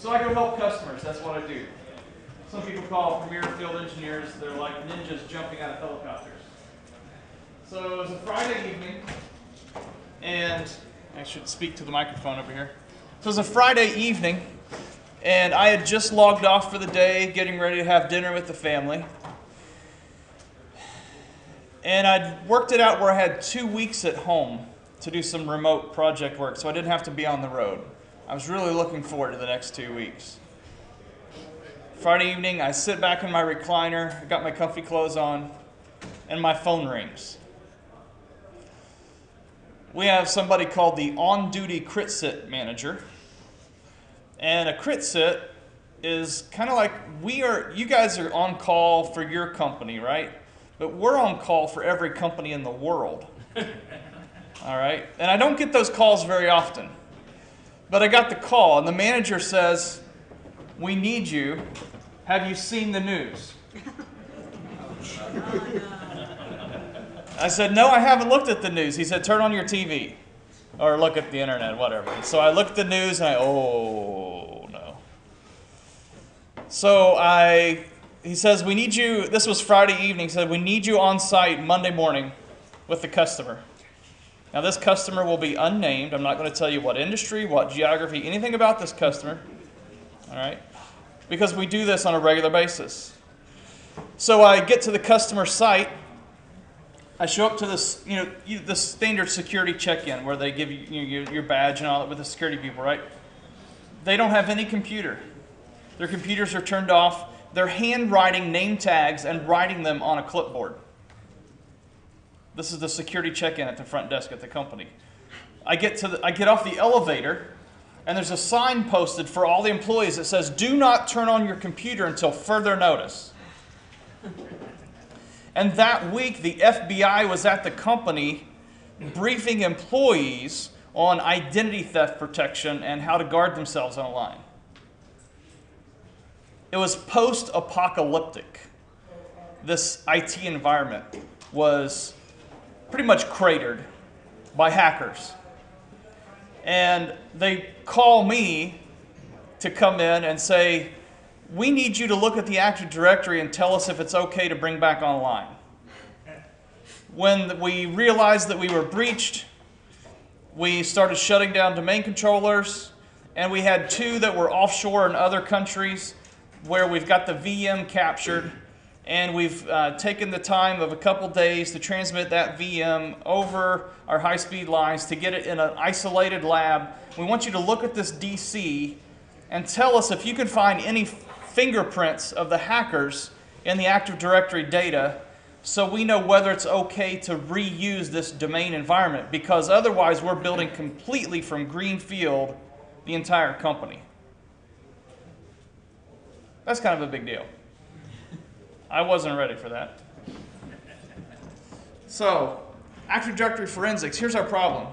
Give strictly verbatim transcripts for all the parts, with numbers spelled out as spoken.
So I go help customers. That's what I do. Some people call Premier field engineers. They're like ninjas jumping out of helicopters. So it was a Friday evening, and I should speak to the microphone over here. So it was a Friday evening, and I had just logged off for the day, getting ready to have dinner with the family. And I'd worked it out where I had two weeks at home to do some remote project work, so I didn't have to be on the road. I was really looking forward to the next two weeks. Friday evening, I sit back in my recliner, I got my comfy clothes on, and my phone rings. We have somebody called the on-duty crit sit manager. And a crit sit is kind of like, we are, you guys are on call for your company, right? But we're on call for every company in the world. All right? And I don't get those calls very often. But I got the call, and the manager says, "We need you. Have you seen the news?" I said, "No, I haven't looked at the news." He said, "Turn on your T V or look at the internet, whatever." So I looked at the news, and I, oh, no. So I, he says, "We need you." This was Friday evening. He said, "We need you on site Monday morning with the customer." Now, this customer will be unnamed. I'm not going to tell you what industry, what geography, anything about this customer, all right, because we do this on a regular basis. So I get to the customer site. I show up to this, you know, the standard security check-in where they give you, you know, your badge and all that with the security people, right? They don't have any computer. Their computers are turned off. They're handwriting name tags and writing them on a clipboard. This is the security check-in at the front desk at the company. I get to the, I get off the elevator, and there's a sign posted for all the employees that says, "Do not turn on your computer until further notice." And that week, the F B I was at the company briefing employees on identity theft protection and how to guard themselves online. It was post-apocalyptic. This I T environment was pretty much cratered by hackers. And they call me to come in and say, "We need you to look at the Active Directory and tell us if it's okay to bring back online." When we realized that we were breached, we started shutting down domain controllers, and we had two that were offshore in other countries where we've got the V M captured. And we've uh, taken the time of a couple days to transmit that V M over our high-speed lines to get it in an isolated lab. We want you to look at this D C and tell us if you can find any fingerprints of the hackers in the Active Directory data so we know whether it's okay to reuse this domain environment, because otherwise we're building completely from greenfield the entire company. That's kind of a big deal. I wasn't ready for that. So, Active Directory forensics, here's our problem.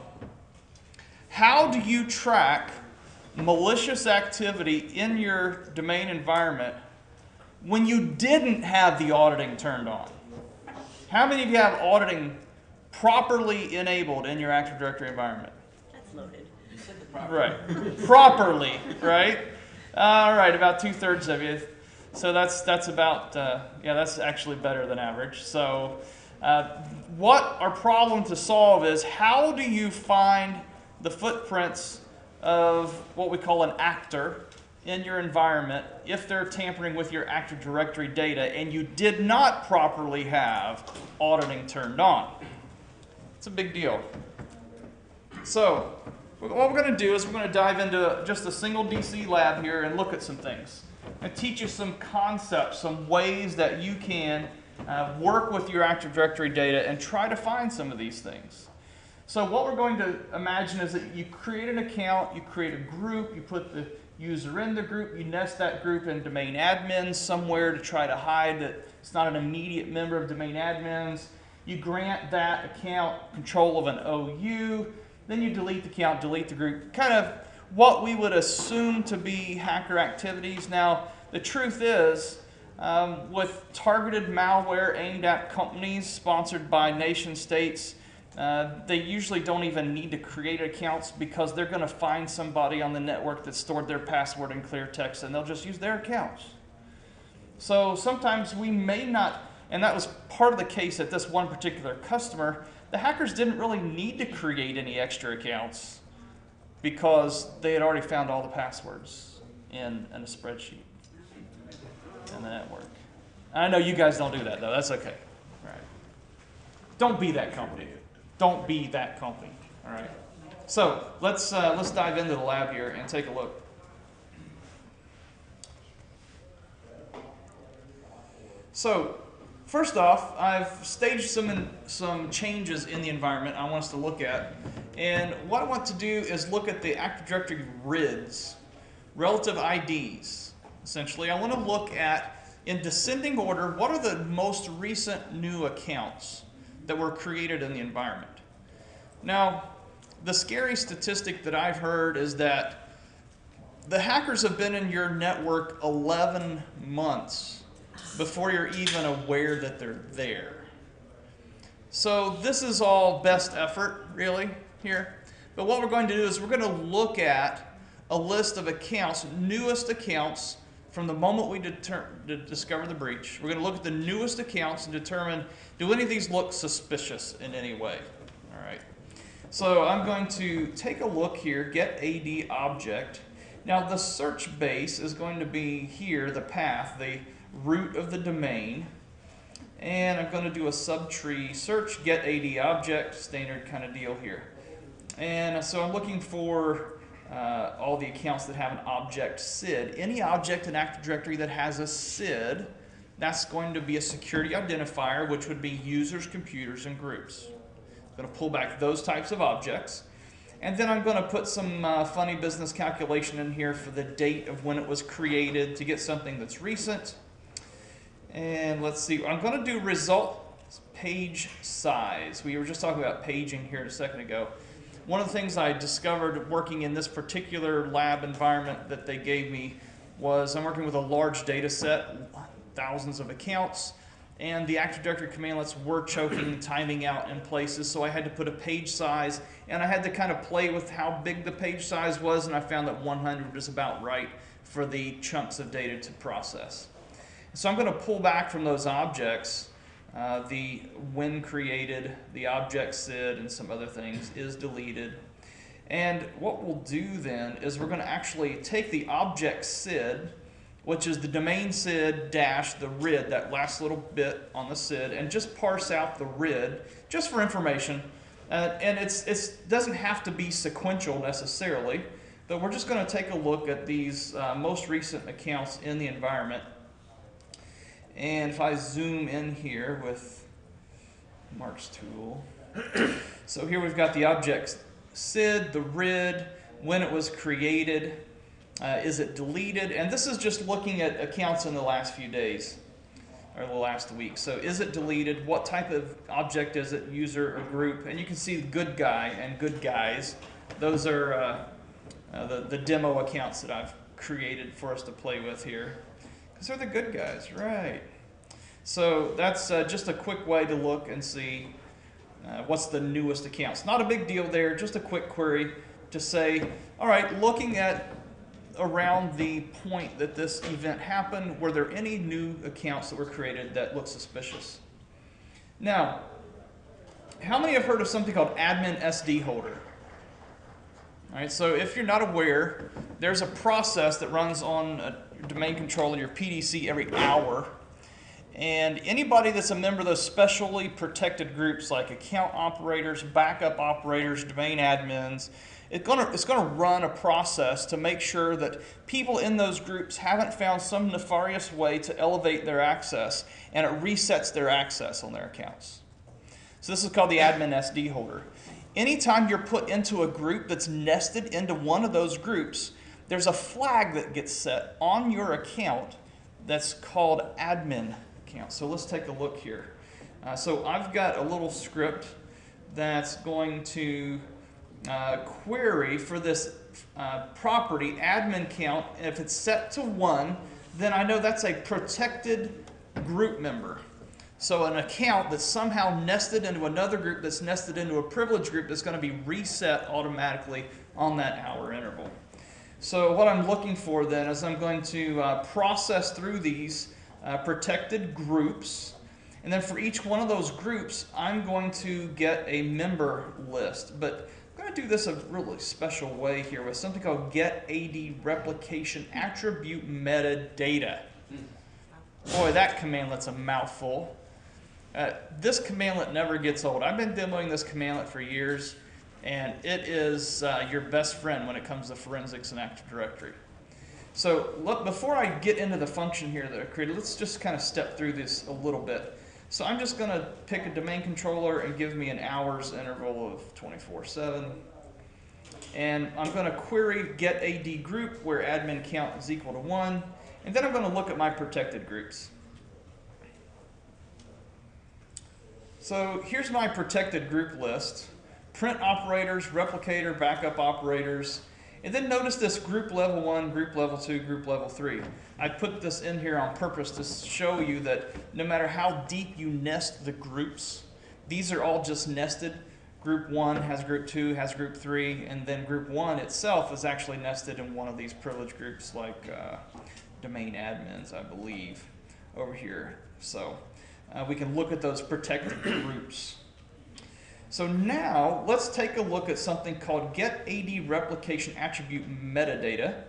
How do you track malicious activity in your domain environment when you didn't have the auditing turned on? How many of you have auditing properly enabled in your Active Directory environment? That's loaded. Right. Properly, right? All right, about two-thirds of you. So that's, that's about, uh, yeah, that's actually better than average. So uh, what our problem to solve is, how do you find the footprints of what we call an actor in your environment if they're tampering with your Active Directory data and you did not properly have auditing turned on? It's a big deal. So what we're going to do is we're going to dive into just a single D C lab here and look at some things. And teach you some concepts, some ways that you can uh, work with your Active Directory data and try to find some of these things. So what we're going to imagine is that you create an account, you create a group, you put the user in the group, you nest that group in domain admins somewhere to try to hide that it's not an immediate member of domain admins. You grant that account control of an O U, then you delete the account, delete the group, kind of what we would assume to be hacker activities. Now, the truth is, um, with targeted malware aimed at companies sponsored by nation states, Uh, they usually don't even need to create accounts because they're going to find somebody on the network that stored their password in clear text, and they'll just use their accounts. So sometimes we may not, and that was part of the case at this one particular customer, the hackers didn't really need to create any extra accounts because they had already found all the passwords in, in a spreadsheet in the network. I know you guys don't do that, though. That's okay. All right. Don't be that company. Don't be that company. All right. So let's uh, let's dive into the lab here and take a look. So first off, I've staged some in, some changes in the environment I want us to look at, and what I want to do is look at the Active Directory R I Ds, relative I Ds. Essentially, I want to look at, in descending order, what are the most recent new accounts that were created in the environment. Now, the scary statistic that I've heard is that the hackers have been in your network eleven months before you're even aware that they're there. So this is all best effort, really, here. But what we're going to do is we're going to look at a list of accounts, newest accounts, from the moment we discover the breach. We're going to look at the newest accounts and determine, do any of these look suspicious in any way? All right. So I'm going to take a look here, Get-ADObject. Now the search base is going to be here, the path, the root of the domain. And I'm going to do a subtree search, Get-ADObject, standard kind of deal here. And so I'm looking for Uh, all the accounts that have an object S I D. Any object in Active Directory that has a S I D, that's going to be a security identifier, which would be users, computers, and groups. I'm going to pull back those types of objects. And then I'm going to put some uh, funny business calculation in here for the date of when it was created to get something that's recent. And let's see, I'm going to do result page size. We were just talking about paging here a second ago. One of the things I discovered working in this particular lab environment that they gave me was I'm working with a large data set, thousands of accounts, and the Active Directory commandlets were choking, timing out in places, so I had to put a page size, and I had to kind of play with how big the page size was, and I found that one hundred is about right for the chunks of data to process. So I'm going to pull back from those objects. Uh, the when created, the object S I D, and some other things is deleted. And what we'll do then is we're going to actually take the object S I D, which is the domain S I D dash the R I D, that last little bit on the S I D, and just parse out the R I D just for information. Uh, and it's it doesn't have to be sequential necessarily, but we're just going to take a look at these uh, most recent accounts in the environment. And if I zoom in here with Mark's tool, so here we've got the objects S I D, the R I D, when it was created, uh, is it deleted, and this is just looking at accounts in the last few days, or the last week. So is it deleted, what type of object is it, user or group, and you can see good guy and good guys. Those are uh, uh, the, the demo accounts that I've created for us to play with here. These are the good guys, right? So that's uh, just a quick way to look and see uh, what's the newest accounts. Not a big deal there, just a quick query to say, all right, looking at around the point that this event happened, were there any new accounts that were created that look suspicious? Now, how many have heard of something called admin S D holder? All right, so if you're not aware, there's a process that runs on a domain controller, your P D C, every hour, and anybody that's a member of those specially protected groups like account operators, backup operators, domain admins, it's gonna, it's gonna run a process to make sure that people in those groups haven't found some nefarious way to elevate their access, and it resets their access on their accounts. So this is called the admin S D holder. Anytime you're put into a group that's nested into one of those groups, there's a flag that gets set on your account that's called admin account. So let's take a look here. Uh, so I've got a little script that's going to uh, query for this uh, property, admin count. If it's set to one, then I know that's a protected group member. So an account that's somehow nested into another group that's nested into a privilege group that's going to be reset automatically on that hour interval. So what I'm looking for then is I'm going to uh, process through these uh, protected groups. And then for each one of those groups, I'm going to get a member list. But I'm going to do this a really special way here with something called Get A D Replication Attribute Metadata. Boy, that commandlet's a mouthful. Uh, this commandlet never gets old. I've been demoing this commandlet for years, and it is uh, your best friend when it comes to forensics and Active Directory. So look, before I get into the function here that I created, let's just kind of step through this a little bit. So I'm just going to pick a domain controller and give me an hours interval of twenty-four seven. And I'm going to query Get-ADGroup where admin count is equal to one. And then I'm going to look at my protected groups. So here's my protected group list. Print operators, replicator, backup operators. And then notice this group level one, group level two, group level three. I put this in here on purpose to show you that no matter how deep you nest the groups, these are all just nested. Group one has group two, has group three, and then group one itself is actually nested in one of these privilege groups like uh, domain admins, I believe, over here. So uh, we can look at those protected groups. So now let's take a look at something called Get A D Replication Attribute Metadata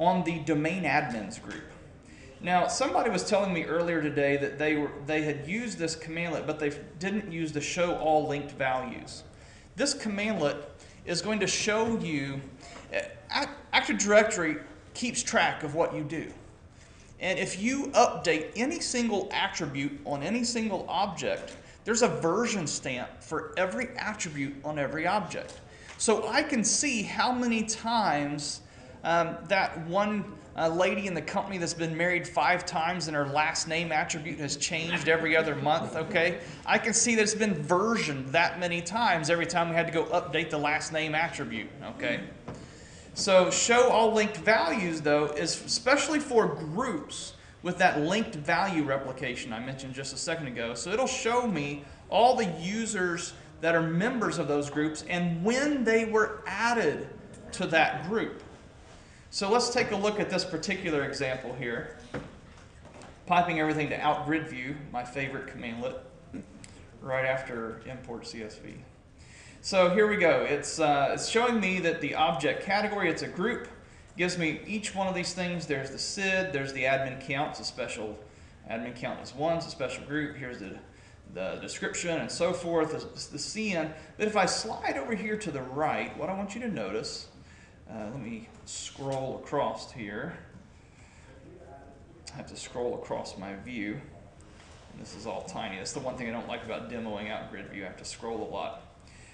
on the domain admins group. Now somebody was telling me earlier today that they were they had used this commandlet, but they didn't use the show all linked values. This commandlet is going to show you. Active Directory keeps track of what you do, and if you update any single attribute on any single object, there's a version stamp for every attribute on every object. So I can see how many times um, that one uh, lady in the company that's been married five times and her last name attribute has changed every other month, okay? I can see that it's been versioned that many times every time we had to go update the last name attribute, okay? So show all linked values, though, is especially for groups with that linked value replication I mentioned just a second ago. So it'll show me all the users that are members of those groups and when they were added to that group. So let's take a look at this particular example here. Piping everything to Out-GridView, my favorite commandlet, right after import C S V. So here we go. It's, uh, it's showing me that the object category, it's a group. Gives me each one of these things. There's the S I D, there's the admin count, it's a special admin count is one, it's a special group, here's the, the description and so forth, it's the C N. But if I slide over here to the right, what I want you to notice, uh, let me scroll across here. I have to scroll across my view. And this is all tiny. That's the one thing I don't like about demoing out grid view. I have to scroll a lot.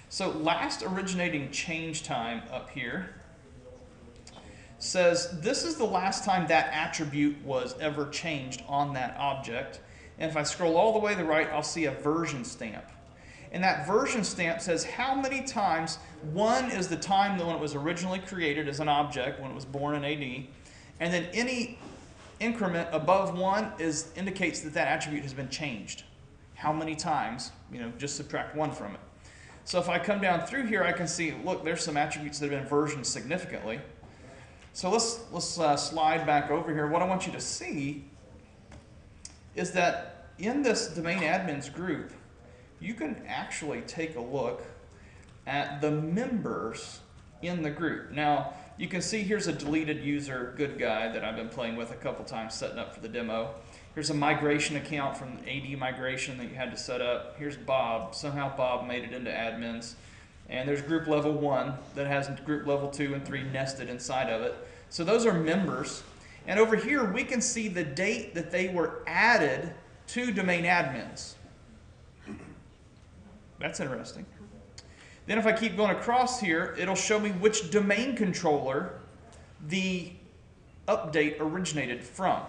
So last originating change time up here says this is the last time that attribute was ever changed on that object. And if I scroll all the way to the right, I'll see a version stamp. And that version stamp says how many times, one is the time when it was originally created as an object, when it was born in A D, and then any increment above one is, indicates that that attribute has been changed. How many times, you know, just subtract one from it. So if I come down through here, I can see, look, there's some attributes that have been versioned significantly. So let's, let's uh, slide back over here. What I want you to see is that in this domain admins group, you can actually take a look at the members in the group. Now, you can see here's a deleted user good guy that I've been playing with a couple times setting up for the demo. Here's a migration account from A D migration that you had to set up. Here's Bob. Somehow Bob made it into admins. And there's group level one that has group level two and three nested inside of it. So those are members. And over here, we can see the date that they were added to domain admins. That's interesting. Then if I keep going across here, it'll show me which domain controller the update originated from.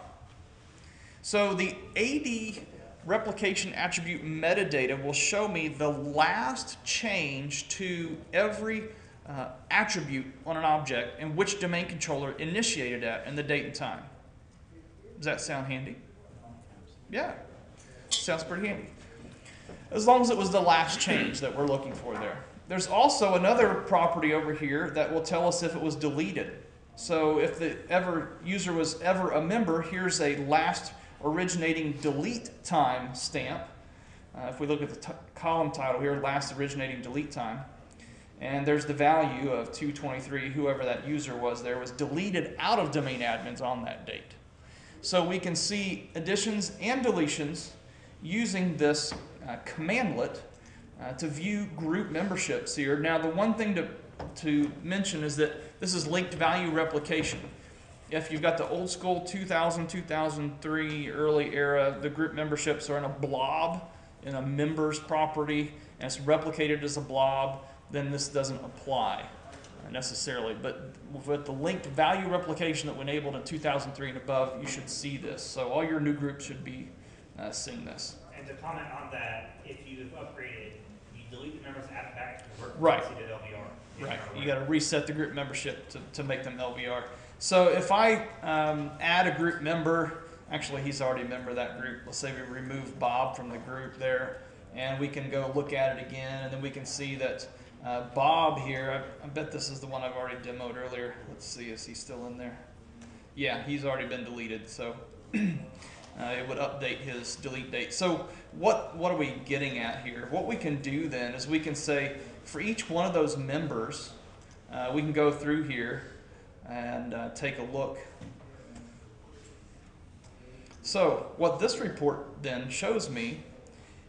So the A D replication attribute metadata will show me the last change to every uh, attribute on an object and which domain controller initiated at and the date and time. Does that sound handy? Yeah. Sounds pretty handy. As long as it was the last change that we're looking for there. There's also another property over here that will tell us if it was deleted. So if the ever user was ever a member, here's a last originating delete time stamp. Uh, if we look at the t column title here, last originating delete time. And there's the value of two twenty-three, whoever that user was there, was deleted out of domain admins on that date. So we can see additions and deletions using this uh, commandlet uh, to view group memberships here. Now the one thing to, to mention is that this is linked value replication. If you've got the old school two thousand, two thousand three early era, the group memberships are in a blob, in a members property, and it's replicated as a blob, then this doesn't apply necessarily. But with the linked value replication that we enabled in two thousand three and above, you should see this. So all your new groups should be uh, seeing this. And to comment on that, if you've upgraded, you delete the members, add it back to the work, right. To L V R. Right, you got to reset the group membership to, to make them L V R. So if I um, add a group member, actually he's already a member of that group. Let's say we remove Bob from the group there, and we can go look at it again, and then we can see that Uh, Bob here, I, I bet this is the one I've already demoed earlier. Let's see, is he still in there? Yeah, he's already been deleted, so uh, it would update his delete date. So what, what are we getting at here? What we can do then is we can say for each one of those members, uh, we can go through here and uh, take a look. So what this report then shows me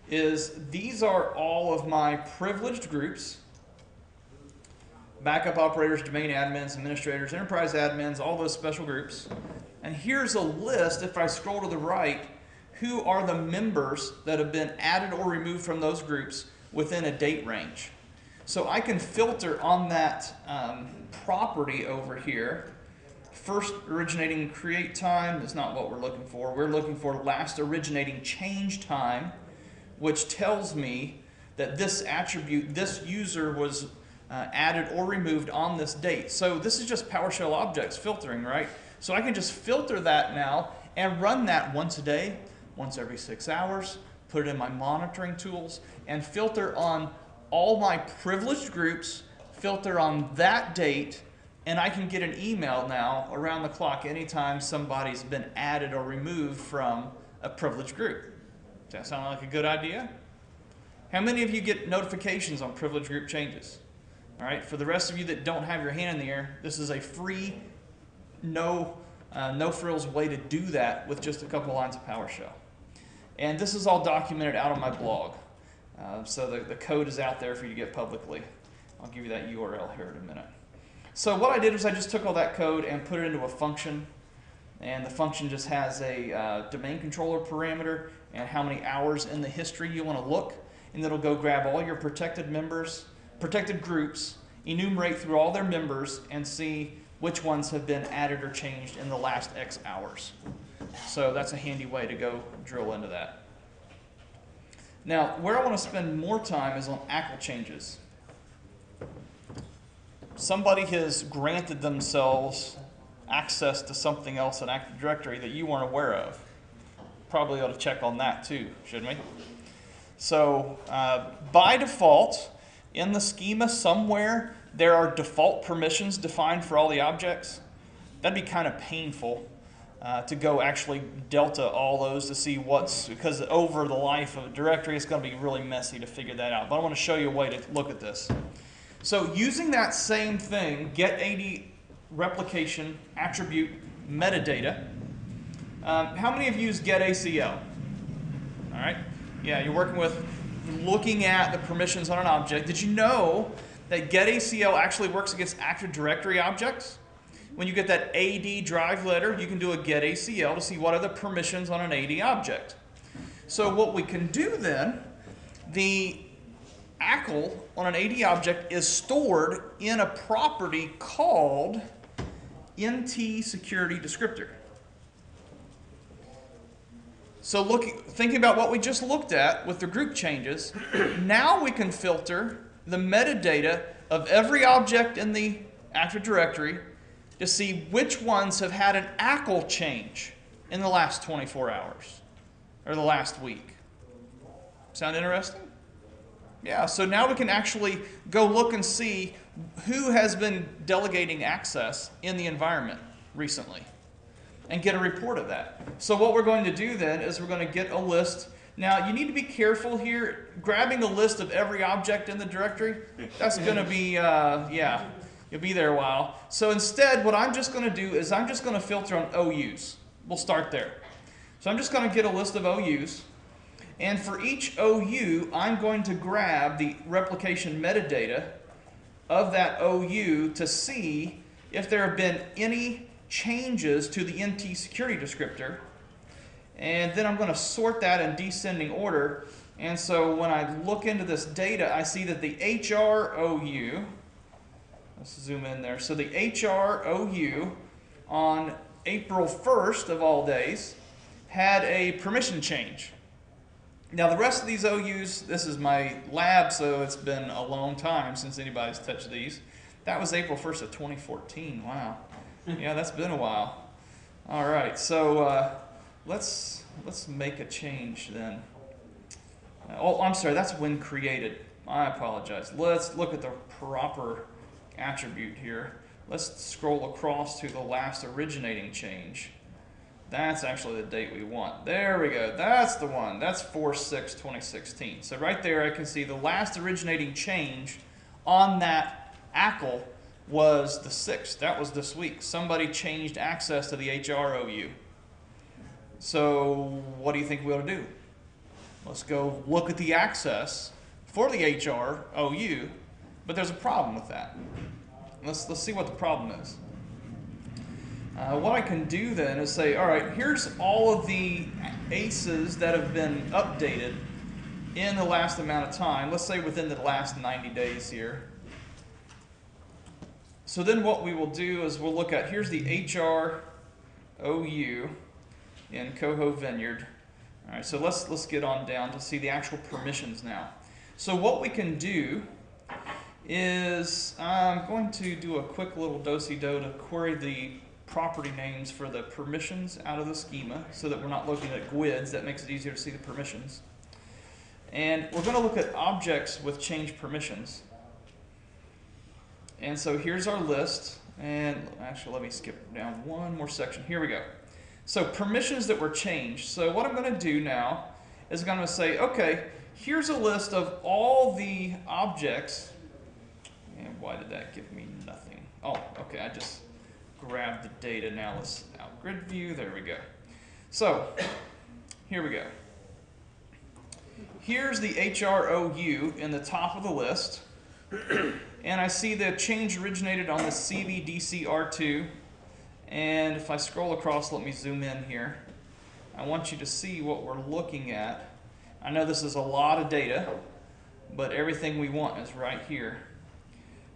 is these are all of my privileged groups. Backup operators, domain admins, administrators, enterprise admins, all those special groups. And here's a list, if I scroll to the right, who are the members that have been added or removed from those groups within a date range. So I can filter on that um, property over here. First originating create time is not what we're looking for. We're looking for last originating change time, which tells me that this attribute, this user was Uh, added or removed on this date. So this is just PowerShell objects filtering, right? So I can just filter that now and run that once a day, once every six hours, put it in my monitoring tools, and filter on all my privileged groups, filter on that date, and I can get an email now around the clock anytime somebody's been added or removed from a privileged group. Does that sound like a good idea? How many of you get notifications on privileged group changes? All right, for the rest of you that don't have your hand in the air, this is a free, no, uh, no frills way to do that with just a couple lines of PowerShell. And this is all documented out on my blog. Uh, so the, the code is out there for you to get publicly. I'll give you that U R L here in a minute. So what I did was I just took all that code and put it into a function. And the function just has a uh, domain controller parameter and how many hours in the history you want to look. And it'll go grab all your protected members, protected groups, enumerate through all their members, and see which ones have been added or changed in the last X hours. So that's a handy way to go drill into that. Now, where I want to spend more time is on A C L changes. Somebody has granted themselves access to something else in Active Directory that you weren't aware of. Probably ought to check on that too, shouldn't we? So uh, by default, in the schema somewhere, there are default permissions defined for all the objects. That'd be kind of painful uh, to go actually delta all those to see what's, because over the life of a directory, it's going to be really messy to figure that out. But I want to show you a way to look at this. So using that same thing, Get-ADReplicationAttributeMetadata, um, how many of you use Get-A C L? All right. Yeah, you're working with looking at the permissions on an object. Did you know that Get-A C L actually works against Active Directory objects? When you get that A D drive letter, you can do a Get-A C L to see what are the permissions on an A D object. So what we can do then, the A C L on an A D object is stored in a property called N T security descriptor. So looking, thinking about what we just looked at with the group changes, now we can filter the metadata of every object in the Active Directory to see which ones have had an A C L change in the last twenty-four hours or the last week. Sound interesting? Yeah, so now we can actually go look and see who has been delegating access in the environment recently and get a report of that. So what we're going to do then is we're going to get a list. Now, you need to be careful here. Grabbing a list of every object in the directory, that's going to be, uh, yeah, you'll be there a while. So instead, what I'm just going to do is I'm just going to filter on O Us. We'll start there. So I'm just going to get a list of O Us. And for each O U, I'm going to grab the replication metadata of that O U to see if there have been any changes to the N T security descriptor. And then I'm going to sort that in descending order. And so when I look into this data, I see that the H R O U, let's zoom in there. So the H R O U on April first of all days had a permission change. Now the rest of these O Us, this is my lab, so it's been a long time since anybody's touched these. That was April first of twenty fourteen, wow. Yeah, that's been a while. All right, so uh, let's, let's make a change then. Oh, I'm sorry, that's when created. I apologize. Let's look at the proper attribute here. Let's scroll across to the last originating change. That's actually the date we want. There we go. That's the one. That's four six twenty sixteen. So right there I can see the last originating change on that A C L was the sixth. That was this week. Somebody changed access to the H R O U. So what do you think we ought to do? Let's go look at the access for the H R O U, but there's a problem with that. Let's, let's see what the problem is. Uh, what I can do then is say, all right, here's all of the A C Es that have been updated in the last amount of time. Let's say within the last ninety days here. So then what we will do is we'll look at, here's the H R O U in Coho Vineyard. All right, so let's, let's get on down to see the actual permissions now. So what we can do is I'm going to do a quick little do-si-do to query the property names for the permissions out of the schema so that we're not looking at G U I Ds. That makes it easier to see the permissions. And we're going to look at objects with change permissions. And so here's our list. And actually, let me skip down one more section. Here we go. So permissions that were changed. So what I'm going to do now is I'm going to say, OK, here's a list of all the objects. And why did that give me nothing? Oh, OK, I just grab the data now. Let's Out-GridView. There we go. So here we go. Here's the H R O U in the top of the list. And I see the change originated on the C V D C R two. And if I scroll across, let me zoom in here. I want you to see what we're looking at. I know this is a lot of data, but everything we want is right here.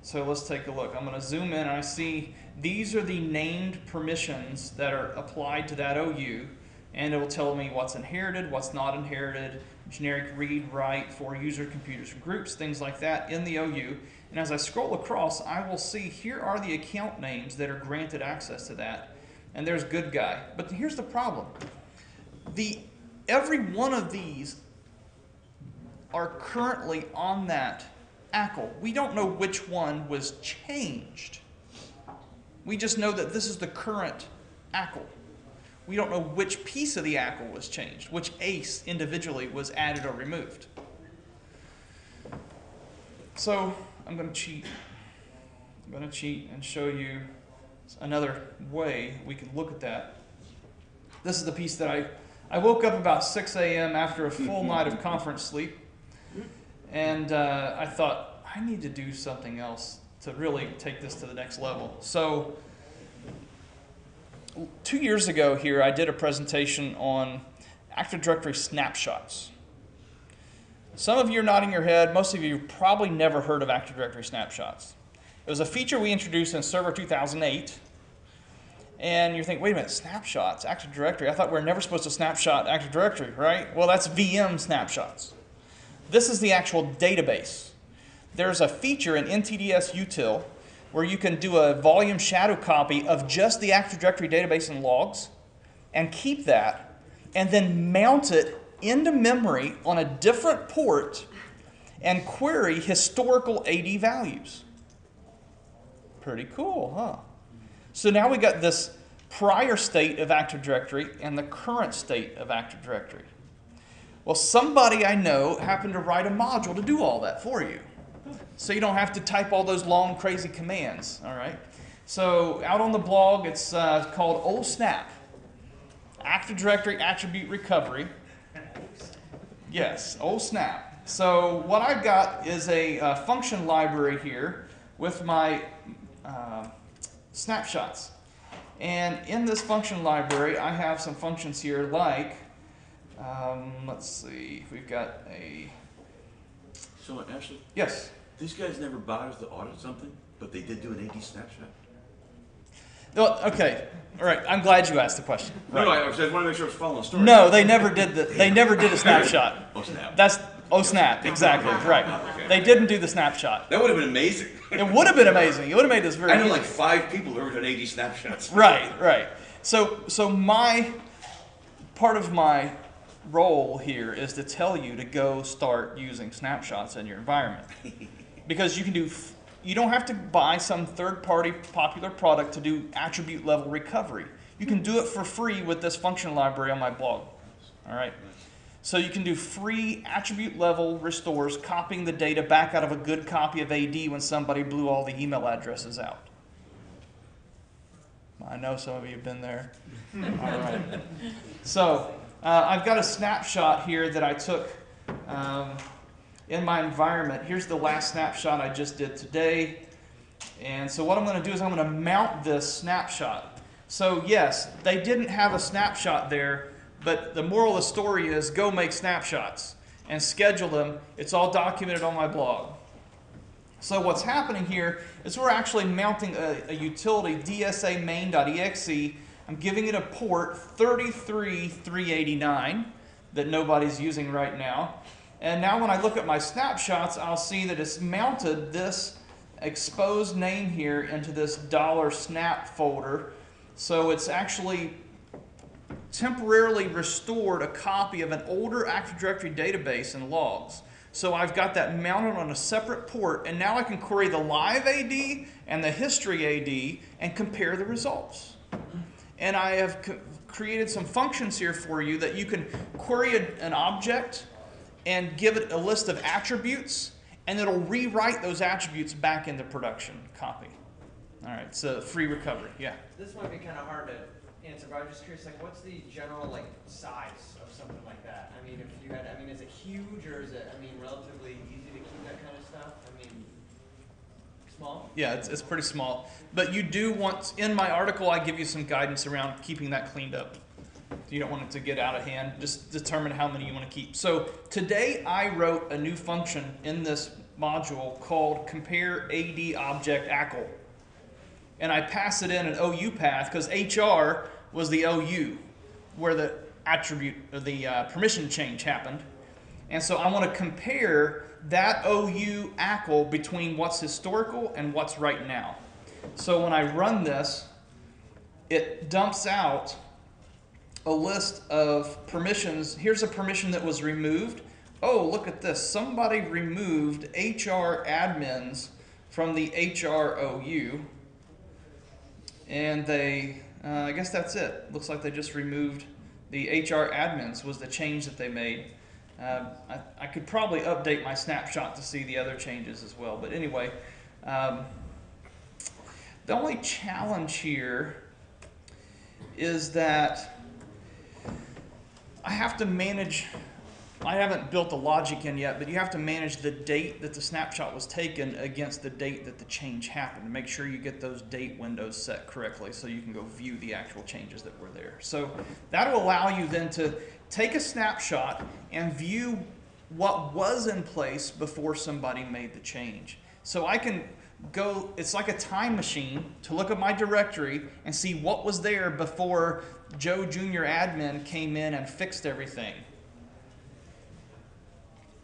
So let's take a look. I'm going to zoom in and I see these are the named permissions that are applied to that O U, and it will tell me what's inherited, what's not inherited, generic read, write for user computers, groups, things like that in the O U. And as I scroll across, I will see here are the account names that are granted access to that, and there's good guy. But here's the problem. The, every one of these are currently on that A C L. We don't know which one was changed. We just know that this is the current A C L. We don't know which piece of the A C L was changed, which A C E individually was added or removed. So I'm going to cheat. I'm going to cheat and show you another way we can look at that. This is the piece that I, I woke up about six A M after a full night of conference sleep. And uh, I thought, I need to do something else to really take this to the next level. So two years ago here, I did a presentation on Active Directory snapshots. Some of you are nodding your head. Most of you probably never heard of Active Directory snapshots. It was a feature we introduced in Server two thousand eight. And you think, wait a minute, snapshots, Active Directory. I thought we were never supposed to snapshot Active Directory, right? Well, that's V M snapshots. This is the actual database. There's a feature in N T D S Util where you can do a volume shadow copy of just the Active Directory database and logs and keep that and then mount it into memory on a different port and query historical A D values. Pretty cool, huh? So now we got this prior state of Active Directory and the current state of Active Directory. Well, somebody I know happened to write a module to do all that for you, so you don't have to type all those long, crazy commands, all right? So out on the blog, it's uh, called Old Snap, Active Directory Attribute Recovery. Yes, Old Snap. So what I've got is a uh, function library here with my uh, snapshots. And in this function library, I have some functions here like, um, let's see, we've got a... So, Ashley? Yes? These guys never bothered to audit something, but they did do an A D snapshot. No, okay, all right. I'm glad you asked the question. Right. No, I just want to make sure I was following the story. No, they never did the. They never did a snapshot. Oh snap! That's oh snap! Exactly right. Okay. They didn't do the snapshot. That would have been amazing. It would have been amazing. It would have made this very. I know, easy. Like five people who ever done A D snapshots. Right, right. So, so my part of my role here is to tell you to go start using snapshots in your environment, because you can do. You don't have to buy some third-party popular product to do attribute-level recovery. You can do it for free with this function library on my blog. All right. So you can do free attribute-level restores, copying the data back out of a good copy of A D when somebody blew all the email addresses out. I know some of you have been there. All right. So uh, I've got a snapshot here that I took. Um, in my environment. Here's the last snapshot I just did today. And so what I'm going to do is I'm going to mount this snapshot. So yes, they didn't have a snapshot there, but the moral of the story is go make snapshots and schedule them. It's all documented on my blog. So what's happening here is we're actually mounting a, a utility, D S A main dot E X E. I'm giving it a port thirty-three three eighty-nine that nobody's using right now. And now when I look at my snapshots, I'll see that it's mounted this exposed name here into this $snap folder. So it's actually temporarily restored a copy of an older Active Directory database and logs. So I've got that mounted on a separate port, and now I can query the live A D and the history A D and compare the results. And I have created some functions here for you that you can query a, an object and give it a list of attributes, and it'll rewrite those attributes back into production copy. All right, so free recovery, yeah. This might be kind of hard to answer, but I'm just curious, like, what's the general like size of something like that? I mean, if you had, I mean, is it huge or is it, I mean, relatively easy to keep that kind of stuff? I mean, small? Yeah, it's it's pretty small, but you do want in my article I give you some guidance around keeping that cleaned up. You don't want it to get out of hand. Just determine how many you want to keep. So today I wrote a new function in this module called compare A D object A C L. And I pass it in an O U path because H R was the O U where the attribute or the uh, permission change happened. And so I want to compare that O U A C L between what's historical and what's right now. So when I run this, it dumps out a list of permissions. Here's a permission that was removed. Oh, look at this. Somebody removed H R admins from the H R O U. And they, uh, I guess that's it. Looks like they just removed the H R admins was the change that they made. Uh, I, I could probably update my snapshot to see the other changes as well. But anyway, um, the only challenge here is that I have to manage, I haven't built the logic in yet, but you have to manage the date that the snapshot was taken against the date that the change happened. Make sure you get those date windows set correctly so you can go view the actual changes that were there. So that'll allow you then to take a snapshot and view what was in place before somebody made the change. So I can go, it's like a time machine to look at my directory and see what was there before Joe Junior admin came in and fixed everything.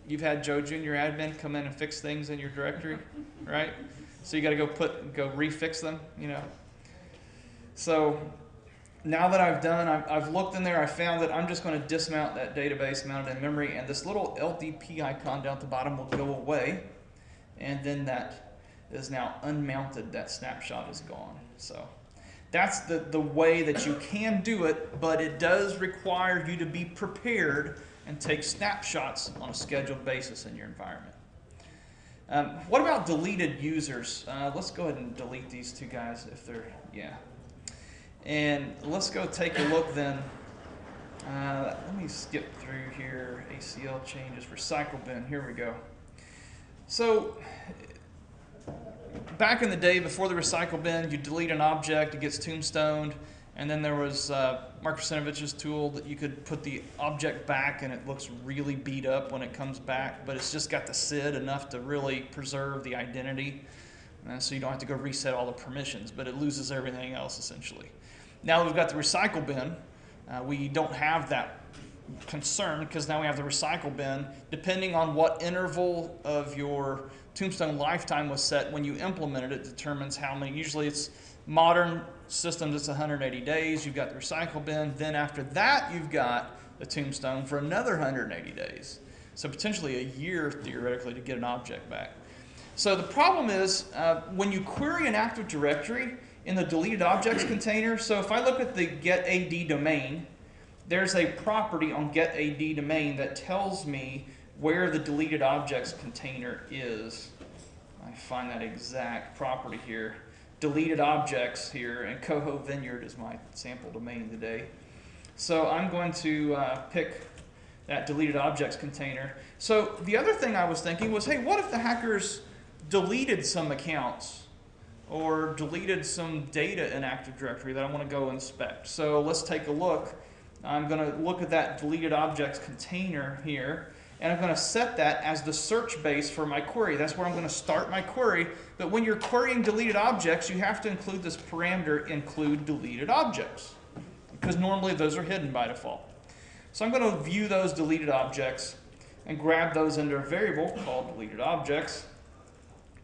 You've had Joe Junior admin come in and fix things in your directory, right? So you got to go put, go refix them, you know. So now that I've done, I've, I've looked in there, I found that I'm just going to dismount that database mounted in memory, and this little L D P icon down at the bottom will go away, and then that is now unmounted. That snapshot is gone. So that's the, the way that you can do it, but it does require you to be prepared and take snapshots on a scheduled basis in your environment. Um, what about deleted users? Uh, let's go ahead and delete these two guys if they're, yeah. And let's go take a look then. Uh, let me skip through here. A C L changes, recycle bin, here we go. So back in the day before the recycle bin, you delete an object, it gets tombstoned, and then there was uh, Mark Rusinovich's tool that you could put the object back and it looks really beat up when it comes back, but it's just got the S I D enough to really preserve the identity. Uh, so you don't have to go reset all the permissions, but it loses everything else essentially. Now that we've got the recycle bin, uh, we don't have that concern because now we have the recycle bin. Depending on what interval of your tombstone lifetime was set when you implemented it determines how many. Usually it's modern systems, it's one hundred eighty days, you've got the recycle bin. Then after that, you've got the tombstone for another one hundred eighty days. So potentially a year theoretically to get an object back. So the problem is uh, when you query an Active Directory in the deleted objects container, so if I look at the get A D domain, there's a property on get A D domain that tells me where the deleted objects container is. I find that exact property here. Deleted objects here, and Coho Vineyard is my sample domain today. So I'm going to uh, pick that deleted objects container. So the other thing I was thinking was, hey, what if the hackers deleted some accounts or deleted some data in Active Directory that I want to go inspect? So let's take a look. I'm going to look at that deleted objects container here, and I'm going to set that as the search base for my query. That's where I'm going to start my query. But when you're querying deleted objects, you have to include this parameter, include deleted objects, because normally those are hidden by default. So I'm going to view those deleted objects and grab those into a variable called deleted objects.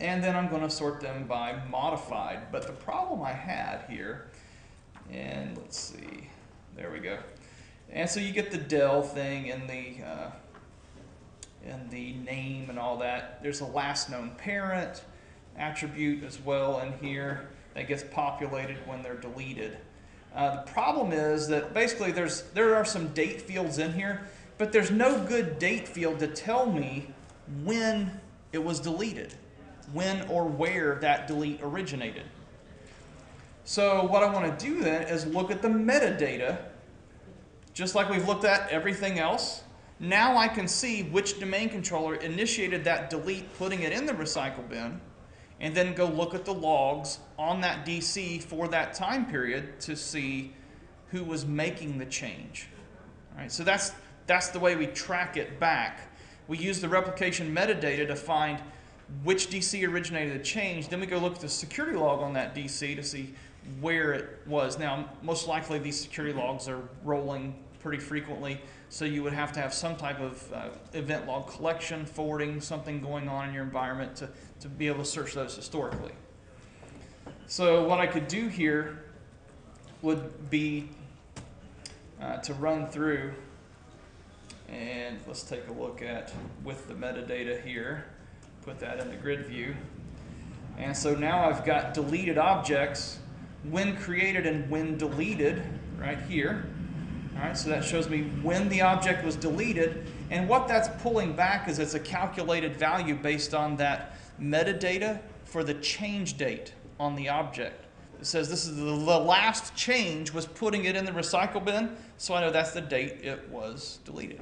And then I'm going to sort them by modified. But the problem I had here, and let's see, there we go. And so you get the del thing and the, uh, and the name and all that. There's a last known parent attribute as well in here that gets populated when they're deleted. Uh, the problem is that basically there's there are some date fields in here, but there's no good date field to tell me when it was deleted, when or where that delete originated. So what I want to do then is look at the metadata, just like we've looked at everything else. Now I can see which domain controller initiated that delete, putting it in the recycle bin, and then go look at the logs on that D C for that time period to see who was making the change. All right, so that's, that's the way we track it back. We use the replication metadata to find which D C originated the change, then we go look at the security log on that D C to see where it was. Now, most likely these security logs are rolling pretty frequently, so you would have to have some type of uh, event log collection, forwarding, something going on in your environment to, to be able to search those historically. So what I could do here would be uh, to run through, and let's take a look at with the metadata here. Put that in the grid view. And so now I've got deleted objects, when created and when deleted, right here. All right, so that shows me when the object was deleted. And what that's pulling back is it's a calculated value based on that metadata for the change date on the object. It says this is the last change was putting it in the recycle bin, so I know that's the date it was deleted.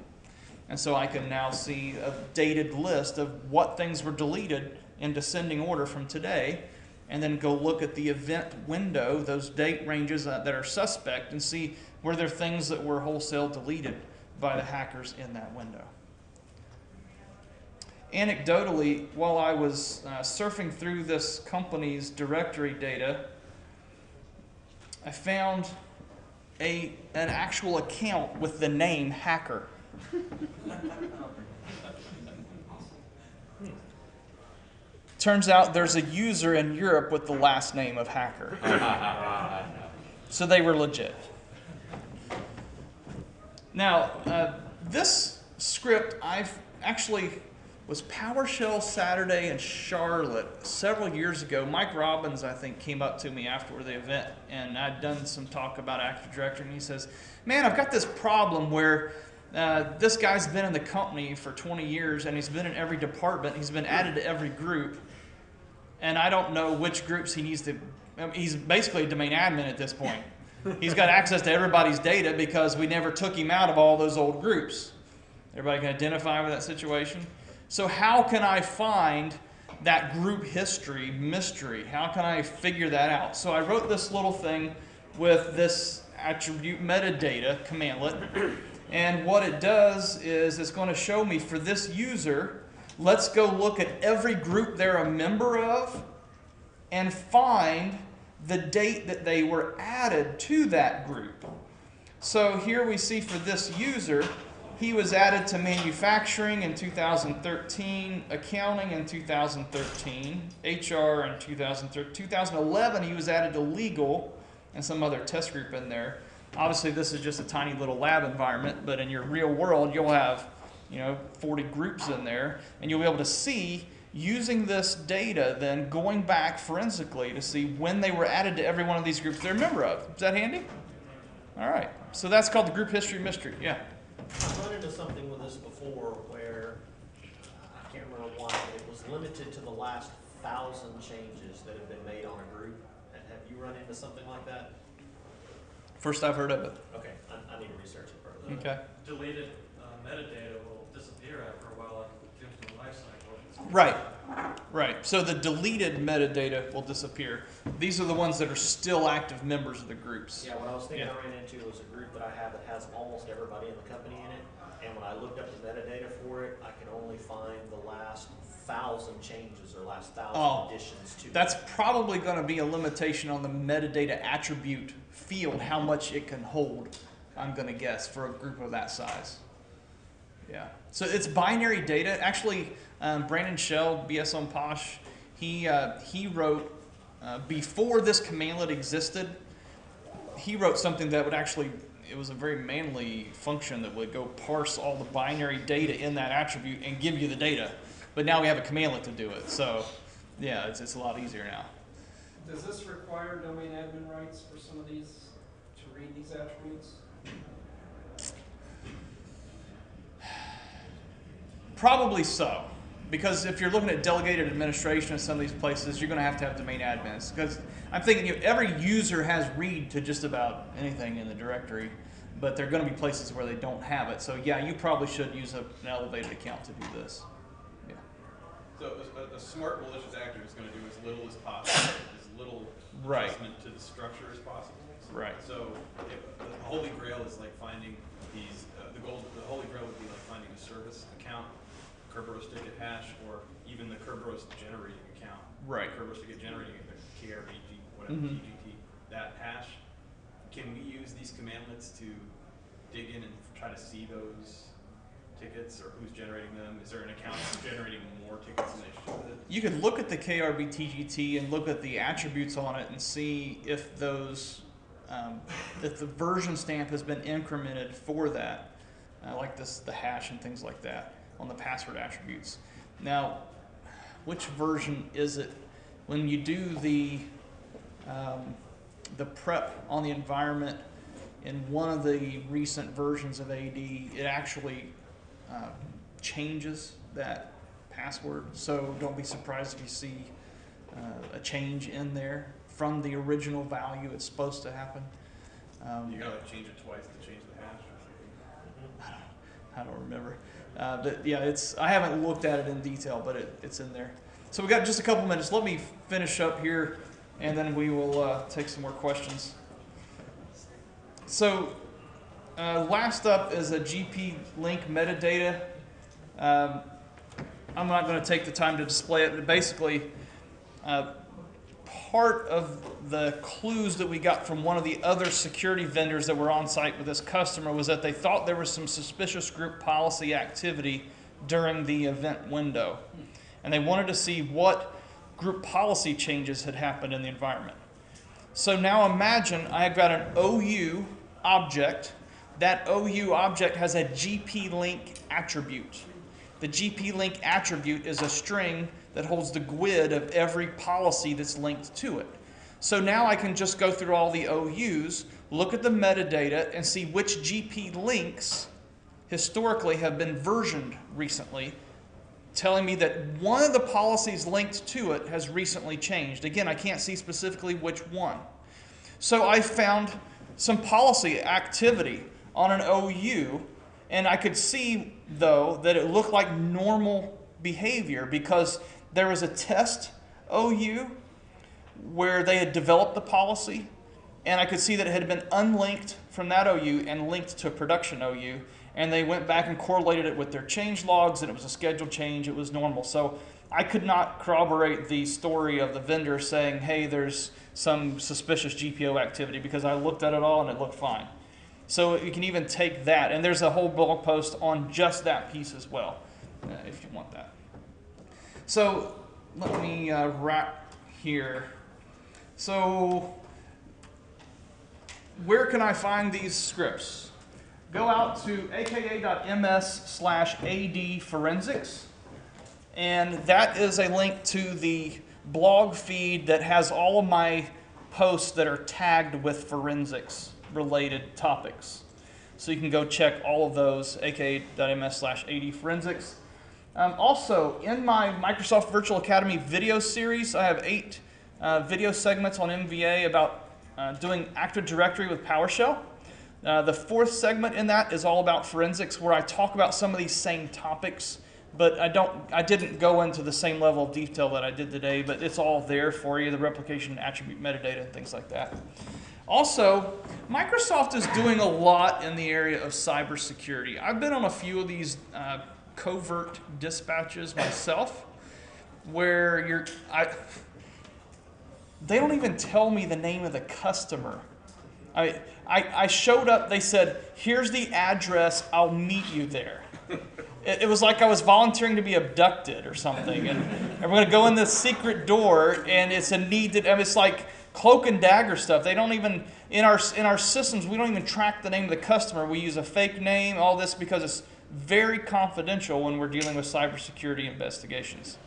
And so I can now see a dated list of what things were deleted in descending order from today, and then go look at the event window, those date ranges that are suspect, and see were there things that were wholesale deleted by the hackers in that window. Anecdotally, while I was uh, surfing through this company's directory data, I found a, an actual account with the name Hacker. Turns out there's a user in Europe with the last name of Hacker. So they were legit. Now, uh, this script I've actually was PowerShell Saturday in Charlotte several years ago. Mike Robbins, I think, came up to me after the event, and I'd done some talk about Active Directory, and he says, man, I've got this problem where uh, this guy's been in the company for twenty years, and he's been in every department, he's been added to every group, and I don't know which groups he needs to, I mean, he's basically a domain admin at this point. He's got access to everybody's data because we never took him out of all those old groups. Everybody can identify with that situation. So how can I find that group history mystery? How can I figure that out? So I wrote this little thing with this attribute metadata commandlet. And what it does is it's going to show me for this user, let's go look at every group they're a member of and find the date that they were added to that group. So here we see for this user, he was added to manufacturing in two thousand thirteen, accounting in two thousand thirteen, H R in two thousand thirteen. two thousand eleven, he was added to legal and some other test group in there. Obviously, this is just a tiny little lab environment, but in your real world, you'll have, you know, forty groups in there, and you'll be able to see, using this data, then going back forensically to see when they were added to every one of these groups they're a member of. Is that handy? All right. So that's called the group history mystery. Yeah. I run into something with this before where I can't remember why, but it was limited to the last thousand changes that have been made on a group. Have you run into something like that? First I've heard of it. Okay, I, I need to research it further. Okay. Deleted uh, metadata will disappear after a while after the digital life cycle. Right, right. So the deleted metadata will disappear. These are the ones that are still active members of the groups. Yeah, what I was thinking yeah. I ran into was a group that I have that has almost everybody in the company in it, and when I looked up the metadata for it, I could only find the last thousand changes or last thousand oh, additions to that's it. That's probably going to be a limitation on the metadata attribute field, how much it can hold, I'm going to guess, for a group of that size. Yeah. So it's binary data. Actually, um, Brandon Shell, B S on Posh, he, uh, he wrote, uh, before this commandlet existed, he wrote something that would actually, it was a very manly function that would go parse all the binary data in that attribute and give you the data. But now we have a commandlet to do it. So yeah, it's, it's a lot easier now. Does this require domain admin rights for some of these to read these attributes? Probably so, because if you're looking at delegated administration in some of these places, you're going to have to have domain admins. Because I'm thinking every user has read to just about anything in the directory, but there are going to be places where they don't have it. So yeah, you probably should use a, an elevated account to do this. Yeah. So a, a smart malicious actor is going to do as little as possible, as little right. adjustment to the structure as possible. So, right. So if the holy grail is like finding these, uh, the gold, the holy grail would be like finding a service account, Kerberos ticket hash, or even the Kerberos generating account. Right. Kerberos ticket generating account, K R B T G T, whatever, mm-hmm. T G T, that hash. Can we use these commandlets to dig in and try to see those tickets or who's generating them? Is there an account that's generating more tickets than they should? You could look at the K R B T G T and look at the attributes on it and see if those, um, if the version stamp has been incremented for that. Uh, like this, the hash and things like that. On the password attributes. Now, which version is it? When you do the um, the prep on the environment in one of the recent versions of A D, it actually uh, changes that password. So don't be surprised if you see uh, a change in there from the original value. It's supposed to happen. Um, you gotta change it twice to change the hash. I don't, I don't remember. Uh, but yeah, it's, I haven't looked at it in detail, but it, it's in there. So we've got just a couple minutes. Let me finish up here, and then we will uh, take some more questions. So uh, last up is a G P link metadata. Um, I'm not going to take the time to display it, but basically uh, part of the clues that we got from one of the other security vendors that were on site with this customer was that they thought there was some suspicious group policy activity during the event window. And they wanted to see what group policy changes had happened in the environment. So now imagine I've got an O U object that O U object has a G P link attribute. The G P link attribute is a string that holds the G U I D of every policy that's linked to it. So now I can just go through all the O Us, look at the metadata, and see which G P links historically have been versioned recently, telling me that one of the policies linked to it has recently changed. Again, I can't see specifically which one. So I found some policy activity on an O U, and I could see, though, that it looked like normal behavior because there was a test O U where they had developed the policy, and I could see that it had been unlinked from that O U and linked to a production O U, and they went back and correlated it with their change logs, and it was a scheduled change, it was normal. So I could not corroborate the story of the vendor saying, hey, there's some suspicious G P O activity, because I looked at it all and it looked fine. So you can even take that, and there's a whole blog post on just that piece as well, if you want that. So let me uh, wrap here. So where can I find these scripts? Go out to aka dot m s slash a d forensics, and that is a link to the blog feed that has all of my posts that are tagged with forensics related topics. So you can go check all of those, aka dot m s slash a d forensics. Um, also, in my Microsoft Virtual Academy video series, I have eight uh, video segments on M V A about uh, doing Active Directory with PowerShell. Uh, the fourth segment in that is all about forensics, where I talk about some of these same topics, but I don't, I didn't go into the same level of detail that I did today, but it's all there for you, the replication attribute metadata and things like that. Also, Microsoft is doing a lot in the area of cybersecurity. I've been on a few of these uh, covert dispatches myself, where you're, I, they don't even tell me the name of the customer. I, I, I showed up, they said, here's the address, I'll meet you there. It, it was like I was volunteering to be abducted or something. And, and we're going to go in this secret door, and it's a needed, I mean, it's like cloak and dagger stuff. They don't even, in our, in our systems, we don't even track the name of the customer. We use a fake name, all this, because it's very confidential when we're dealing with cybersecurity investigations.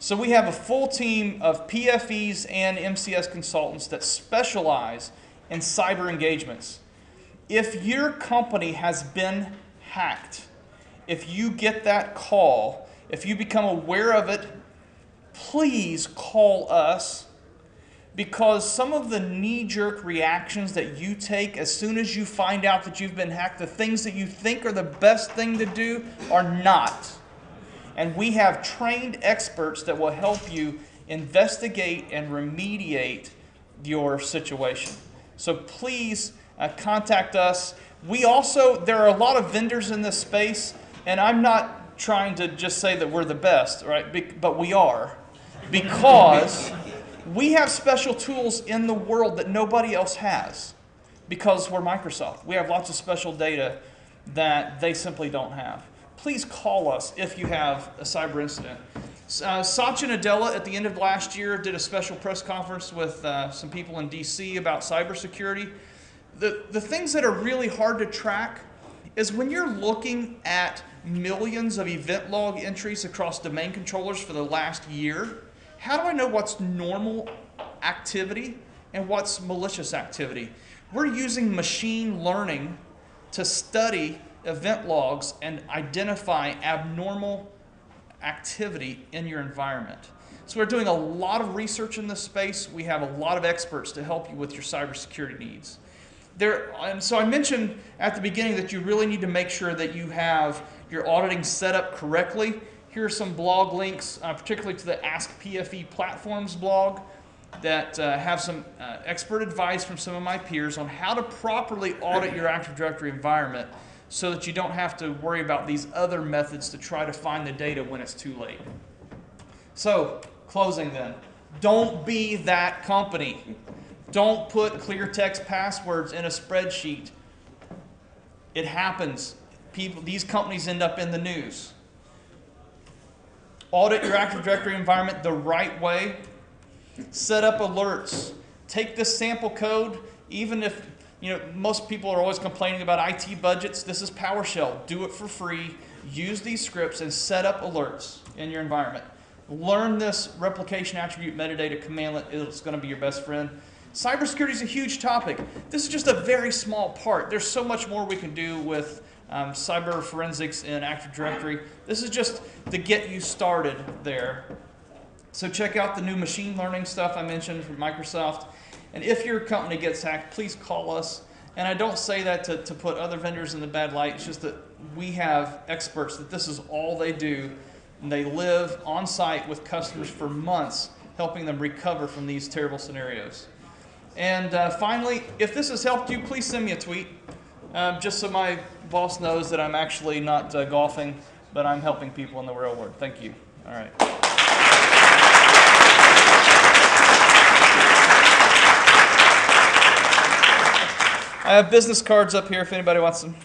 So we have a full team of P F Es and M C S consultants that specialize and cyber engagements. If your company has been hacked, if you get that call, if you become aware of it, please call us, because some of the knee-jerk reactions that you take as soon as you find out that you've been hacked, the things that you think are the best thing to do are not. And we have trained experts that will help you investigate and remediate your situation. So please uh, contact us. We also, there are a lot of vendors in this space, and I'm not trying to just say that we're the best, right? Be but we are, because we have special tools in the world that nobody else has, because we're Microsoft. We have lots of special data that they simply don't have. Please call us if you have a cyber incident. Uh, Satya Nadella at the end of last year did a special press conference with uh, some people in D C about cybersecurity. The, the things that are really hard to track is when you're looking at millions of event log entries across domain controllers for the last year, how do I know what's normal activity and what's malicious activity? We're using machine learning to study event logs and identify abnormal activity in your environment. So we're doing a lot of research in this space. We have a lot of experts to help you with your cybersecurity needs. There, and so I mentioned at the beginning that you really need to make sure that you have your auditing set up correctly. Here are some blog links, uh, particularly to the Ask P F E Platforms blog, that uh, have some uh, expert advice from some of my peers on how to properly audit your Active Directory environment, so that you don't have to worry about these other methods to try to find the data when it's too late. So, closing then, don't be that company. Don't put clear text passwords in a spreadsheet. It happens. People, these companies end up in the news. Audit your Active Directory environment the right way. Set up alerts. Take this sample code, even if you know, most people are always complaining about I T budgets. This is PowerShell. Do it for free. Use these scripts and set up alerts in your environment. Learn this replication attribute metadata commandlet. It's going to be your best friend. Cybersecurity is a huge topic. This is just a very small part. There's so much more we can do with um, cyber forensics in Active Directory. This is just to get you started there. So check out the new machine learning stuff I mentioned from Microsoft. And if your company gets hacked, please call us. And I don't say that to, to put other vendors in the bad light. It's just that we have experts that this is all they do. And they live on site with customers for months, helping them recover from these terrible scenarios. And uh, finally, if this has helped you, please send me a tweet, um, just so my boss knows that I'm actually not uh, golfing, but I'm helping people in the real world. Thank you. All right. I have business cards up here if anybody wants them.